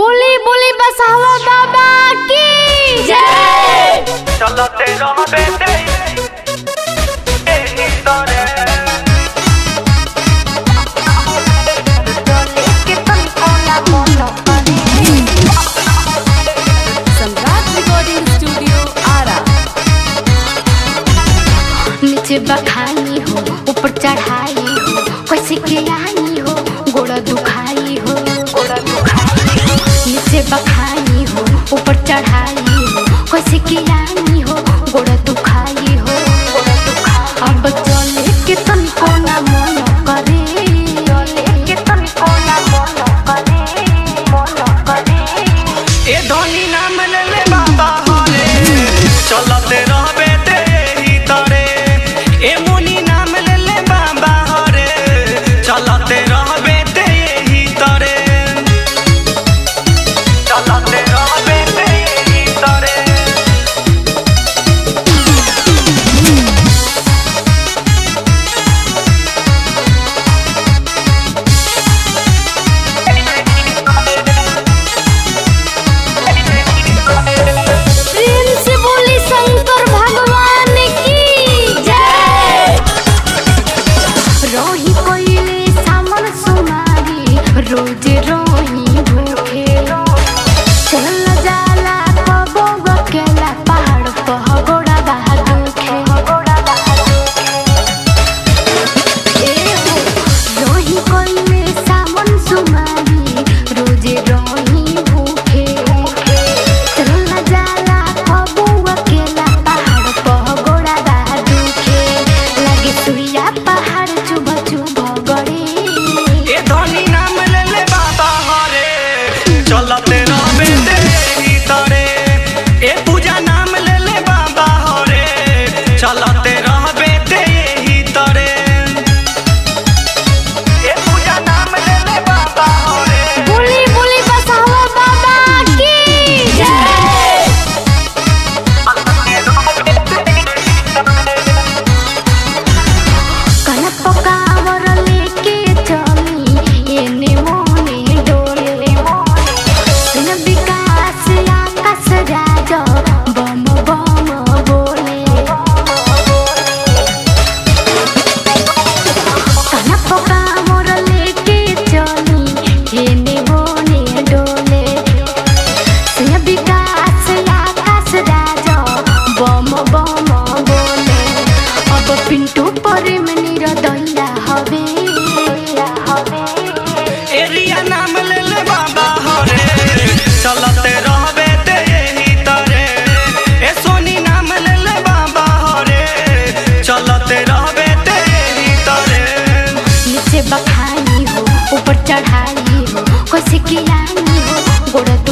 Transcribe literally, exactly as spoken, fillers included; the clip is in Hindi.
बोली बोली बसवा बाबा की जय। चलो तेरा बेटे बखाई हो ऊपर चढ़ाई हो कैसे के आई हो गोड़ा दुखाई हो गोड़ा दुखाई हो नीचे बखाई हो ऊपर चढ़ाई हो कैसे के आई हो गोड़ा दुखाई हो गोड़ा दुखाई। अब चले के तन को ना मन करे चले के तन को ना मन करे मन करे ए धोनी नाम ले बाबा हरे चलते रहबे बखाई हो ऊपर चढ़ाई हो कैसे किया गोड़ा।